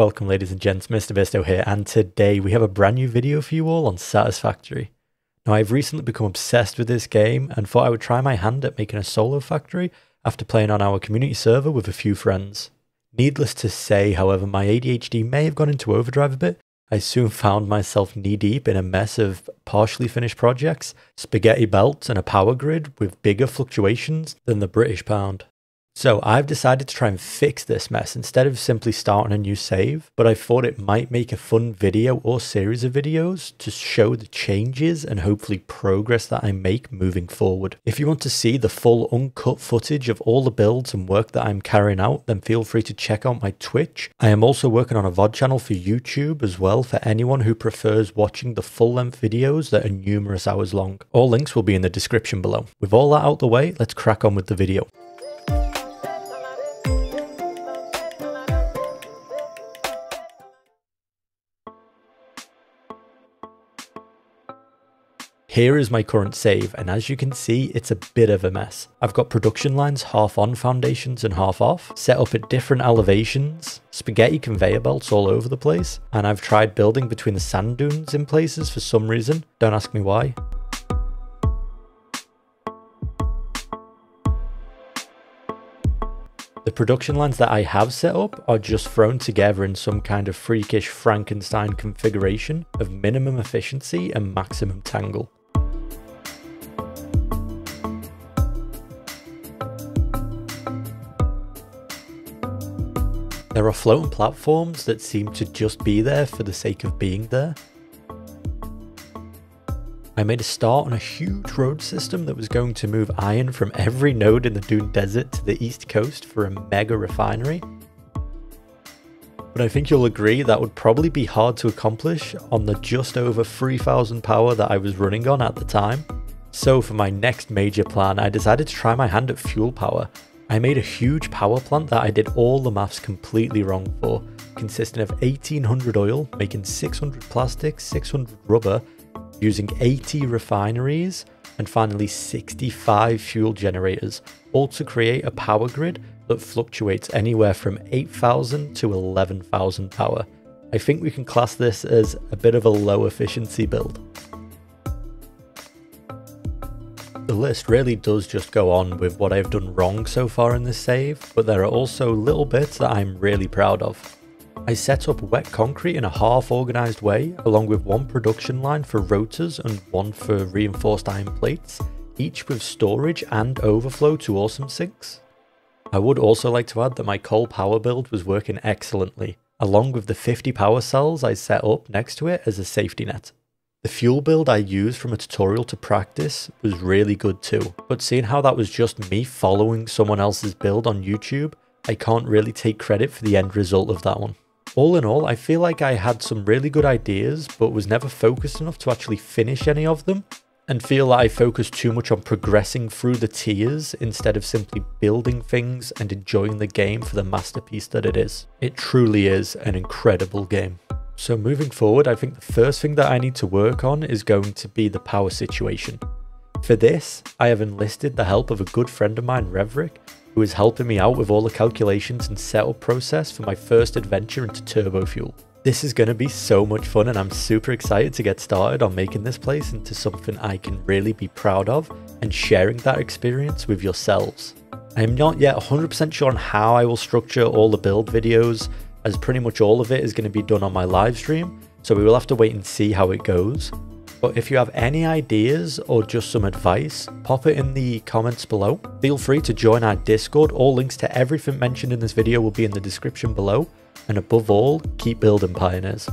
Welcome, ladies and gents, MrBisto here, and today we have a brand new video for you all on Satisfactory. Now, I've recently become obsessed with this game and thought I would try my hand at making a solo factory after playing on our community server with a few friends. Needless to say, however, my ADHD may have gone into overdrive a bit. I soon found myself knee-deep in a mess of partially finished projects, spaghetti belts and a power grid with bigger fluctuations than the British pound. So I've decided to try and fix this mess instead of simply starting a new save, but I thought it might make a fun video or series of videos to show the changes and hopefully progress that I make moving forward. If you want to see the full uncut footage of all the builds and work that I'm carrying out, then feel free to check out my Twitch. I am also working on a VOD channel for YouTube as well for anyone who prefers watching the full length videos that are numerous hours long. All links will be in the description below. With all that out the way, let's crack on with the video. Here is my current save, and as you can see, it's a bit of a mess. I've got production lines half on foundations and half off, set up at different elevations, spaghetti conveyor belts all over the place, and I've tried building between the sand dunes in places for some reason, don't ask me why. The production lines that I have set up are just thrown together in some kind of freakish Frankenstein configuration of minimum efficiency and maximum tangle. There are floating platforms that seem to just be there for the sake of being there. I made a start on a huge road system that was going to move iron from every node in the Dune Desert to the east coast for a mega refinery. But I think you'll agree that would probably be hard to accomplish on the just over 3000 power that I was running on at the time. So for my next major plan, I decided to try my hand at fuel power. I made a huge power plant that I did all the maths completely wrong for, consisting of 1800 oil, making 600 plastic, 600 rubber, using 80 refineries and finally 65 fuel generators, all to create a power grid that fluctuates anywhere from 8,000 to 11,000 power. I think we can class this as a bit of a low efficiency build. The list really does just go on with what I've done wrong so far in this save, but there are also little bits that I'm really proud of. I set up wet concrete in a half-organised way, along with one production line for rotors and one for reinforced iron plates, each with storage and overflow to awesome sinks. I would also like to add that my coal power build was working excellently, along with the 50 power cells I set up next to it as a safety net. The fuel build I used from a tutorial to practice was really good too, but seeing how that was just me following someone else's build on YouTube, I can't really take credit for the end result of that one. All in all, I feel like I had some really good ideas, but was never focused enough to actually finish any of them, and feel that I focused too much on progressing through the tiers instead of simply building things and enjoying the game for the masterpiece that it is. It truly is an incredible game. So moving forward, I think the first thing that I need to work on is going to be the power situation. For this, I have enlisted the help of a good friend of mine, Reverick, who is helping me out with all the calculations and setup process for my first adventure into turbo fuel. This is going to be so much fun, and I'm super excited to get started on making this place into something I can really be proud of and sharing that experience with yourselves. I am not yet 100% sure on how I will structure all the build videos, as pretty much all of it is going to be done on my live stream, so we will have to wait and see how it goes. But if you have any ideas or just some advice, pop it in the comments below. Feel free to join our Discord. All links to everything mentioned in this video will be in the description below. And above all, keep building, pioneers.